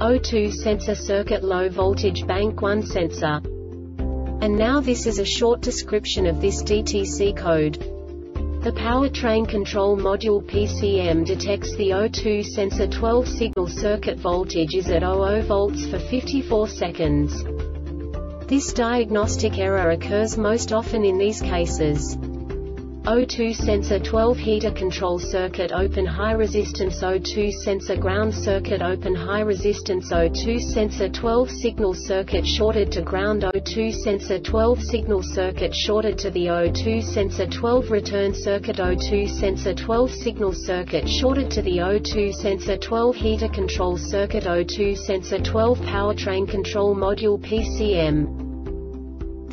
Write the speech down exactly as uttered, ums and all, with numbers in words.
O two sensor circuit low voltage bank one sensor. And now this is a short description of this D T C code. The powertrain control module P C M detects the O two sensor twelve signal circuit voltage is at zero volts for fifty-four seconds. This diagnostic error occurs most often in these cases. O two sensor twelve heater control circuit open high resistance O two sensor ground circuit open high resistance O two sensor twelve signal circuit shorted to ground O two sensor twelve signal circuit shorted to the O two sensor twelve return circuit O two sensor twelve signal circuit shorted to the O two sensor twelve heater control circuit O two sensor twelve powertrain control module P C M.